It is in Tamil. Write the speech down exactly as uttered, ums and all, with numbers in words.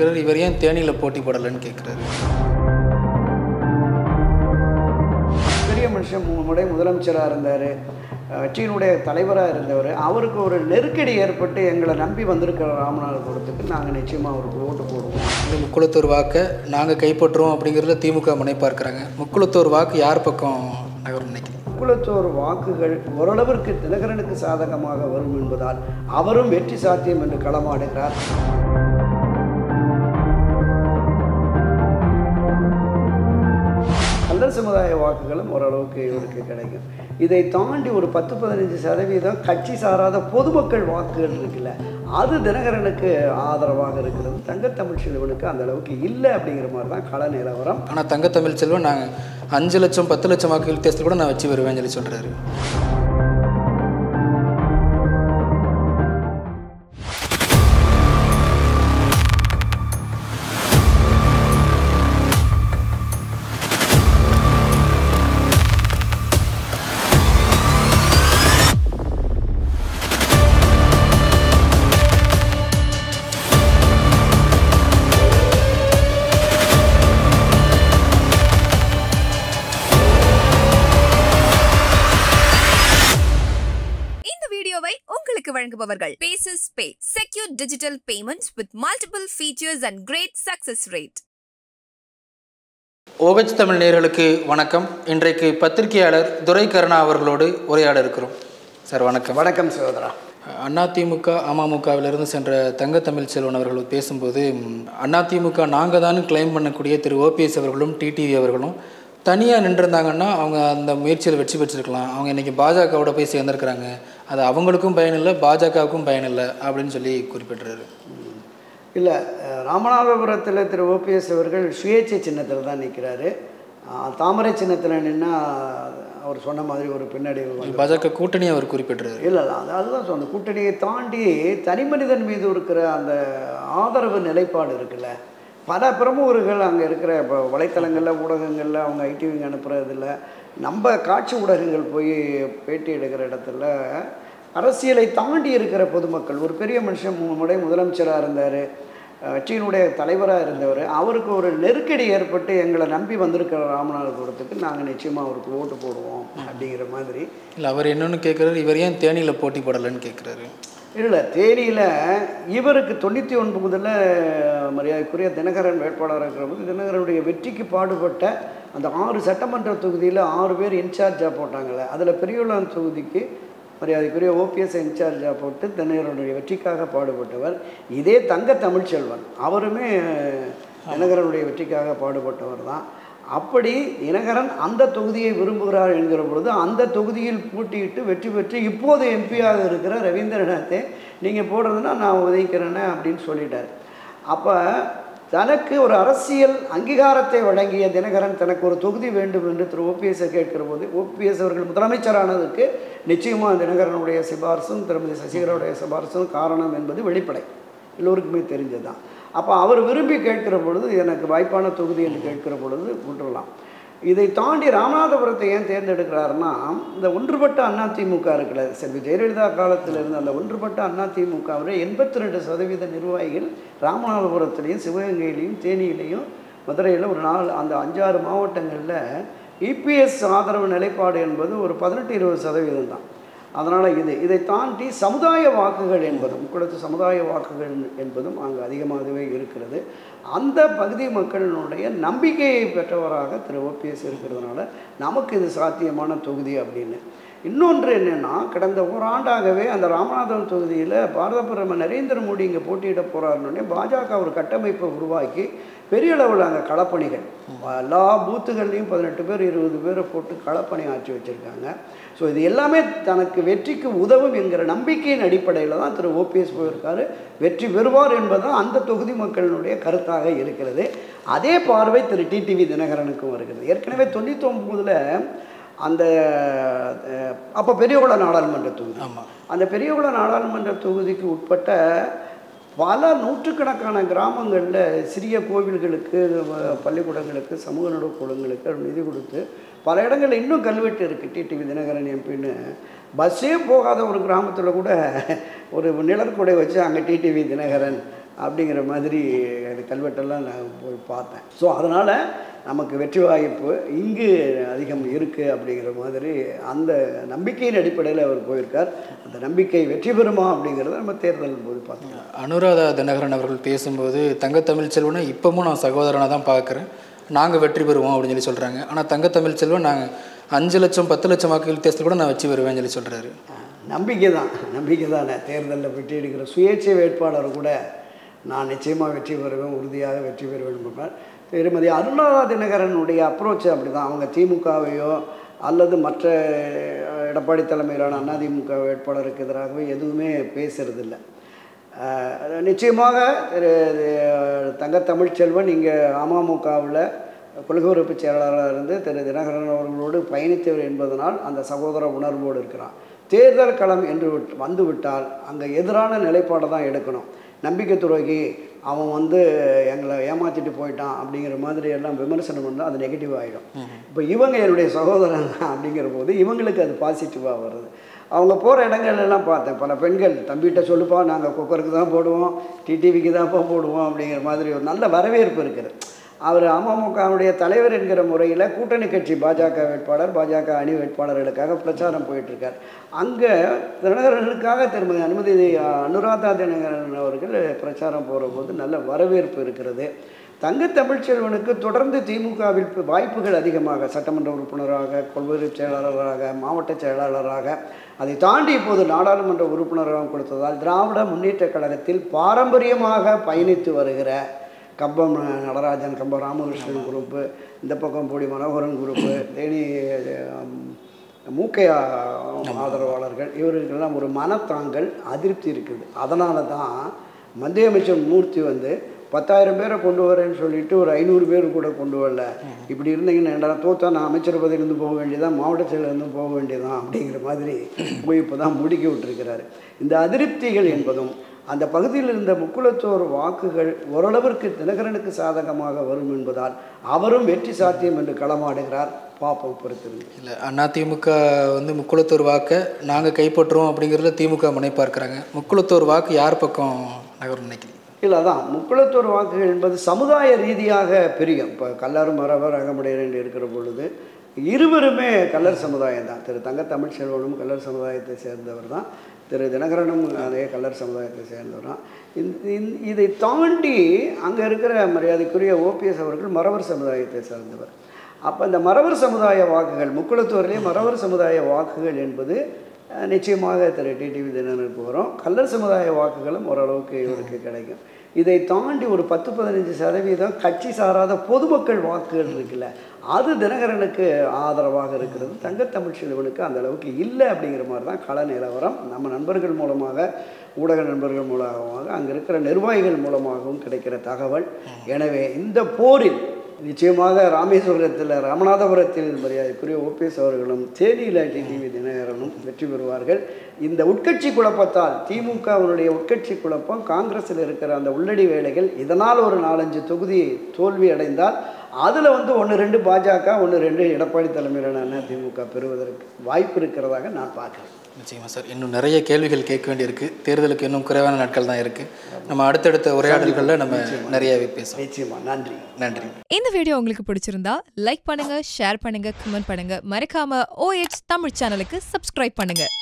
பிறர் இவர் ஏன் தேனியில போட்டி போடலன்னு கேட்கிறாரு. பெரிய மனுஷன் மூணு முறை முதலமைச்சராக இருந்தார், கட்சியினுடைய தலைவராக இருந்தவர். அவருக்கு ஒரு நெருக்கடி ஏற்பட்டு எங்களை நம்பி வந்திருக்கிற ராமநாதர் கூடத்துக்கு நாங்கள் நிச்சயமாக அவருக்கு ஓட்டு போடுவோம். இந்த முக்குளத்தூர் வாக்கை நாங்கள் கைப்பற்றுவோம் அப்படிங்கிறதுல திமுக முனைப்பார்க்கிறாங்க. முக்குளத்தூர் வாக்கு யார் பக்கம் நகரம் நினைக்கிறேன்? முக்குளத்தூர் வாக்குகள் ஓரளவிற்கு தினகரனுக்கு சாதகமாக வரும் என்பதால் அவரும் வெற்றி சாத்தியம் என்று களமாடுகிறார். சமுதாய வாக்குகளும் ஓரளவுக்கு இவருக்கு கிடைக்கும். இதை தாண்டி ஒரு பத்து பதினஞ்சு சதவீதம் கட்சி சாராத பொதுமக்கள் வாக்குகள் இருக்குல்ல, அது தினகரனுக்கு ஆதரவாக இருக்கிறது. தங்க தமிழ்ச்செல்வனுக்கு அந்த அளவுக்கு இல்லை அப்படிங்கிற மாதிரி தான் கள நிலவரம். ஆனால் தங்க தமிழ்ச்செல்வன் நான் அஞ்சு லட்சம் பத்து லட்சம் வாக்கு வித்தியாசத்தை கூட நான் வச்சு வருவேன்னு சொல்லி சொல்கிறாரு. வழங்குபவர்கள் பேசஸ் பே secure digital payments with multiple features and great success rate. ஓஹெச் தமிழ் நேயர்களுக்கு வணக்கம். இன்றைக்கு பத்திரிகையாளர் துரை கருணா அவர்களோடு உரையாட இருக்கிறோம். சார் வணக்கம். வணக்கம் சகோதரா. அதிமுக அமமுகவிலிருந்து சென்ற தங்க தமிழ்ச்செல்வன் அவர்கள் பேசும்போது அதிமுக நாங்கள் தான் கிளைம் பண்ணக்கூடிய திரு ஓபிஎஸ் அவர்களும் டிடிவி அவர்களும் தனியாக நின்றுருந்தாங்கன்னா அவங்க அந்த முயற்சியில் வெற்றி பெற்றிருக்கலாம். அவங்க இன்றைக்கி பாஜகவோட போய் சேர்ந்துருக்கிறாங்க, அது அவங்களுக்கும் பயனில்லை பாஜகவுக்கும் பயனில்லை அப்படின்னு சொல்லி குறிப்பிட்றாரு. இல்லை, ராமநாதபுரத்தில் திரு ஓபிஎஸ் அவர்கள் சுயேட்சை சின்னத்தில் தான் நிற்கிறாரு. தாமரை சின்னத்தில் நின்னால் அவர் சொன்ன மாதிரி ஒரு பின்னடைவு. பாஜக கூட்டணி அவர் குறிப்பிட்றாரு. இல்லை இல்லை, அது அதுதான் சொன்ன கூட்டணியை தாண்டி தனி மனிதன் மீது இருக்கிற அந்த ஆதரவு நிலைப்பாடு இருக்குல்ல, பல பிரமுகர்கள் அங்கே இருக்கிற இப்போ வலைத்தளங்களில் ஊடகங்களில் அவங்க ஐடிவிங்க அனுப்புகிறதில்ல, நம்ம காட்சி ஊடகங்கள் போய் பேட்டி எடுக்கிற இடத்துல அரசியலை தாண்டி இருக்கிற பொதுமக்கள். ஒரு பெரிய மனுஷன் மூணு முறை முதலமைச்சராக இருந்தார், கட்சியினுடைய தலைவராக இருந்தவர். அவருக்கு ஒரு நெருக்கடி ஏற்பட்டு எங்களை நம்பி வந்திருக்கிற ராமநாதர் கூடத்துக்கு நாங்கள் நிச்சயமாக அவருக்கு ஓட்டு போடுவோம் அப்படிங்கிற மாதிரி. இல்லை, அவர் என்னென்னு கேட்குறாரு, இவர் ஏன் தேனியில் போட்டி போடலைன்னு கேட்குறாரு. இல்லை, தேனியில் இவருக்கு தொண்ணூற்றி ஒன்பதில் மரியாதைக்குரிய தினகரன் வேட்பாளராக இருக்கிற போது தினகரனுடைய வெற்றிக்கு பாடுபட்ட அந்த ஆறு சட்டமன்ற தொகுதியில் ஆறு பேர் இன்சார்ஜாக போட்டாங்களே, அதில் பெரியவளான் தொகுதிக்கு மரியாதைக்குரிய ஓபிஎஸ் இன்சார்ஜாக போட்டு தினகரனுடைய வெற்றிக்காக பாடுபட்டவர். இதே தங்க தமிழ்ச்செல்வன், அவருமே தினகரனுடைய வெற்றிக்காக பாடுபட்டவர் தான். அப்படி தினகரன் அந்த தொகுதியை விரும்புகிறார் என்கிற பொழுது அந்த தொகுதியில் போட்டியிட்டு வெற்றி பெற்று இப்போது எம்பியாக இருக்கிற ரவீந்திரநாத்தை நீங்கள் போடுறதுன்னா நான் உதவிக்கிறேன்னு அப்படின்னு சொல்லிட்டார். அப்போ தனக்கு ஒரு அரசியல் அங்கீகாரத்தை வழங்கிய தினகரன் தனக்கு ஒரு தொகுதி வேண்டும் என்று திரு ஓபிஎஸ்ஸை கேட்கிற போது ஓபிஎஸ் அவர்கள் முதலமைச்சரானதுக்கு நிச்சயமாக தினகரனுடைய சிபாரசும் திருமதி சசிகலாவுடைய சிபாரசும் காரணம் என்பது வெளிப்படை, எல்லோருக்குமே தெரிஞ்சது தான். அப்போ அவர் விரும்பி கேட்கிற பொழுது எனக்கு வாய்ப்பான தொகுதி என்று கேட்கிற பொழுது விட்டுடலாம். இதை தாண்டி ராமநாதபுரத்தை ஏன் தேர்ந்தெடுக்கிறாருன்னா, இந்த ஒன்றுபட்ட அதிமுக இருக்கிற செல்வி ஜெயலலிதா காலத்திலிருந்து அந்த ஒன்றுபட்ட அதிமுகவுடைய எண்பத்தி ரெண்டு சதவீத நிர்வாகிகள் ராமநாதபுரத்துலேயும் சிவகங்கையிலையும் தேனியிலையும் மதுரையில் ஒரு நாலு அந்த அஞ்சாறு மாவட்டங்களில் இபிஎஸ் ஆதரவு நிலைப்பாடு என்பது ஒரு பதினெட்டு இருபது சதவீதம் தான். அதனால் இது இதை தாண்டி சமுதாய வாக்குகள் என்பதும் முக்குளத்து சமுதாய வாக்குகள் என்பதும் அங்கு அதிகமாகவே இருக்கிறது. அந்த பகுதி மக்களினுடைய நம்பிக்கையை பெற்றவராக திரு ஓபிஎஸ் இருக்கிறதுனால நமக்கு இது சாத்தியமான தொகுதி அப்படின்னு. இன்னொன்று என்னென்னா, கடந்த ஓராண்டாகவே அந்த ராமநாதபுரம் தொகுதியில் பாரத பிரதமர் நரேந்திர மோடி இங்கே போட்டியிட போகிறாருன்னே பாஜக ஒரு கட்டமைப்பை உருவாக்கி பெரிய அளவில் அங்கே களப்பணிகள் எல்லா பூத்துகள்லையும் பதினெட்டு பேர் இருபது பேரை போட்டு களப்பணி ஆற்றி வச்சுருக்காங்க. ஸோ இது எல்லாமே தனக்கு வெற்றிக்கு உதவும் என்கிற நம்பிக்கையின் அடிப்படையில் தான் திரு ஓபிஎஸ் போயிருக்காரு. வெற்றி பெறுவார் என்பதுதான் அந்த தொகுதி மக்களினுடைய கருத்தாக இருக்கிறது. அதே பார்வை திரு டிடிவி தினகரனுக்கும் வருகிறது. ஏற்கனவே தொண்ணூற்றி ஒன்பதில் அந்த அப்போ பெரியகுள நாடாளுமன்ற தொகுதி, ஆமாம், அந்த பெரியகுள நாடாளுமன்ற தொகுதிக்கு உட்பட்ட பல நூற்றுக்கணக்கான கிராமங்களில் சிறிய கோவில்களுக்கு பள்ளிக்கூடங்களுக்கு சமூக நலக்கூடங்களுக்கு நிதி கொடுத்து பல இடங்களில் இன்னும் கல்வெட்டு இருக்குது. டிடிவி தினகரன் எம்பின்னு பஸ்ஸே போகாத ஒரு கிராமத்தில் கூட ஒரு நிழற்குடை வச்சு அங்கே டிடிவி தினகரன் அப்படிங்கிற மாதிரி அந்த கல்வெட்டெல்லாம் நான் போய் பார்த்தேன். ஸோ அதனால் நமக்கு வெற்றி வாய்ப்பு இங்கு அதிகம் இருக்குது அப்படிங்கிற மாதிரி அந்த நம்பிக்கையின் அடிப்படையில் அவர் போயிருக்கார். அந்த நம்பிக்கை வெற்றி பெறுமா அப்படிங்கிறத நம்ம தேர்தல் போது பார்த்தோம். அனுராதா தினகரன் அவர்கள் பேசும்போது தங்க தமிழ்ச்செல்வனை இப்போவும் நான் சகோதரனாக தான் பார்க்குறேன், நாங்கள் வெற்றி பெறுவோம் அப்படின்னு சொல்லி சொல்கிறாங்க. ஆனால் தங்க தமிழ்ச்செல்வன் நாங்கள் அஞ்சு லட்சம் பத்து லட்சம் வாக்குகள் தேர்தல் கூட நான் வச்சு வருவேன்னு சொல்லி சொல்கிறாரு. நம்பிக்கை தான், நம்பிக்கை தானே. தேர்தலில் வெற்றி எடுக்கிற சுயேட்சை வேட்பாளர் கூட நான் நிச்சயமாக வெற்றி பெறுவேன், உறுதியாக வெற்றி பெறுவேன் பார்ப்பேன். திருமதி அருணாதா தினகரனுடைய அப்ரோச் அப்படி தான். அவங்க திமுகவையோ அல்லது மற்ற எடப்பாடி தலைமையிலான அதிமுக வேட்பாளருக்கு எதிராகவே எதுவுமே பேசுறதில்லை. நிச்சயமாக தங்க தமிழ்ச்செல்வன் இங்கே அமமுகவில் கொள்கை உறுப்பு செயலாளராக இருந்து திரு தினகரன் அவர்களோடு பயணித்தவர் என்பதனால் அந்த சகோதர உணர்வோடு இருக்கிறான். தேர்தல் களம் என்று வந்துவிட்டால் அங்கே எதிரான நிலைப்பாடை தான் எடுக்கணும். நம்பிக்கை துரோகி, அவன் வந்து எங்களை ஏமாற்றிட்டு போயிட்டான் அப்படிங்கிற மாதிரி எல்லாம் விமர்சனம் பண்ணால் அது நெகட்டிவ் ஆகிடும். இப்போ இவங்க என்னுடைய சகோதரன் அப்படிங்கிற போது இவங்களுக்கு அது பாசிட்டிவாக வருது. அவங்க போகிற இடங்கள்லாம் பார்த்தேன். பல பெண்கள் தம்பிகிட்ட சொல்லுப்பா, நாங்கள் குக்கருக்கு தான் போடுவோம், டிடிவிக்கு தான்ப்பா போடுவோம் அப்படிங்கிற மாதிரி ஒரு நல்ல வரவேற்பு இருக்குது. அவர் அமமுகவுடைய தலைவர் என்கிற முறையில் கூட்டணி கட்சி பாஜக வேட்பாளர் பாஜக அணி வேட்பாளர்களுக்காக பிரச்சாரம் போயிட்டுருக்கார். அங்கே தினகரனுக்காக திருமதி அனுமதி அனுராதா தினகரன் அவர்கள் பிரச்சாரம் போகிற போது நல்ல வரவேற்பு இருக்கிறது. தங்க தமிழ்ச்செல்வனுக்கு தொடர்ந்து திமுகவில் வாய்ப்புகள் அதிகமாக சட்டமன்ற உறுப்பினராக, கொள்கை செயலாளராக, மாவட்ட செயலாளராக, அதை தாண்டி இப்போது நாடாளுமன்ற உறுப்பினராக கொடுத்ததால் திராவிட முன்னேற்ற கழகத்தில் பாரம்பரியமாக பயணித்து வருகிற கம்பம் நடராஜன், கம்பம் ராமகிருஷ்ணன் குரூப்பு, இந்த பக்கம் போடி மனோகரன் குரூப்பு, தேனி மூக்கையா ஆதரவாளர்கள், இவர்களுக்கெல்லாம் ஒரு மனத்தாங்கல் அதிருப்தி இருக்குது. அதனால தான் மத்திய அமைச்சர் மூர்த்தி வந்து பத்தாயிரம் பேரை கொண்டு வரேன்னு சொல்லிட்டு ஒரு ஐநூறு பேர் கூட கொண்டு வரல. இப்படி இருந்தீங்கன்னா என்ன தோத்தா, நான் அமைச்சர் பதவியிலேருந்து போக வேண்டியதான், மாவட்ட செயலிருந்து போக வேண்டியதான் அப்படிங்கிற மாதிரி போய் இப்போ தான் முடிக்க விட்டுருக்கிறாரு. இந்த அதிருப்திகள் என்பதும் அந்த பகுதியில் இருந்த முக்குலத்தோர் வாக்குகள் ஓரளவிற்கு தினகரனுக்கு சாதகமாக வரும் என்பதால் அவரும் வெற்றி சாத்தியம் என்று களமாடுகிறார். பாப்பம் பொறுத்திருந்து இல்லை, அண்ணா திமுக வந்து முக்குலத்தோர் வாக்கை நாங்கள் கைப்பற்றுவோம் அப்படிங்கிறத திமுக முனைப்பார்க்கிறாங்க. முக்குலத்தோர் வாக்கு யார் பக்கம் நகரும் நினைக்கிறீங்க? இல்லை, அதான் முக்குலத்தோர் வாக்குகள் என்பது சமுதாய ரீதியாக பிரியும். இப்போ கல்லாரும் மரவர் அகமுடையர் இருக்கிற பொழுது இருவருமே கல்லர் சமுதாயம் தான். திரு தங்க தமிழ்ச்செல்வனும் கல்லர் சமுதாயத்தை சேர்ந்தவர் தான், திரு தினகரனும் அதே கல்லர் சமுதாயத்தை சேர்ந்தவரான். இதை தாண்டி அங்கே இருக்கிற மரியாதைக்குரிய ஓபிஎஸ் அவர்கள் மறவர் சமுதாயத்தை சேர்ந்தவர். அப்போ இந்த மறவர் சமுதாய வாக்குகள், முக்குளத்தூரிலே மறவர் சமுதாய வாக்குகள் என்பது நிச்சயமாக திரு டிடிவி தினகரனுக்கு வரும். கல்லர் சமுதாய வாக்குகளும் ஓரளவுக்கு இவருக்கு கிடைக்கும். இதை தாண்டி ஒரு பத்து பதினஞ்சு சதவீதம் கட்சி சாராத பொதுமக்கள் வாக்குகள் இருக்குல்ல, அது தினகரனுக்கு ஆதரவாக இருக்கிறது. தங்க தமிழ்ச்செல்வனுக்கு அந்த அளவுக்கு இல்லை அப்படிங்கிற மாதிரி தான் கள நிலவரம். நம்ம நண்பர்கள் மூலமாக, ஊடக நண்பர்கள் மூலமாக, அங்கே இருக்கிற நிர்வாகிகள் மூலமாகவும் கிடைக்கிற தகவல். எனவே இந்த போரில் நிச்சயமாக ராமேஸ்வரத்தில், ராமநாதபுரத்தில் மரியாதைக்குரிய ஓபிஎஸ் அவர்களும், தேனியில் டிடிவி தினகரனும் வெற்றி பெறுவார்கள். இந்த உட்கட்சி குழப்பத்தால், திமுகவுடைய உட்கட்சி குழப்பம், காங்கிரஸில் இருக்கிற அந்த உள்ளடி வேலைகள், இதனால் ஒரு நாலஞ்சு தொகுதி தோல்வி அடைந்தால் அதில் வந்து ஒன்று ரெண்டு பாஜக, ஒன்று ரெண்டு எடப்பாடி தலைமையிலான திமுக பெறுவதற்கு வாய்ப்பு இருக்கிறதாக நான் பார்க்குறேன். நிச்சயமாக சார், இன்னும் நிறைய கேள்விகள் கேட்க வேண்டியிருக்கு. தேர்தலுக்கு இன்னும் குறைவான நாட்கள் தான் இருக்கு. நம்ம அடுத்தடுத்த உரையாடல்களில் நம்ம நிறையவே பேசுவோம். நிச்சயமா. நன்றி. நன்றி. இந்த வீடியோ உங்களுக்கு பிடிச்சிருந்தா லைக் பண்ணுங்க, ஷேர் பண்ணுங்க, கமெண்ட் பண்ணுங்க. மறக்காம ஓஎச் தமிழ் சேனலுக்கு சப்ஸ்கிரைப் பண்ணுங்க.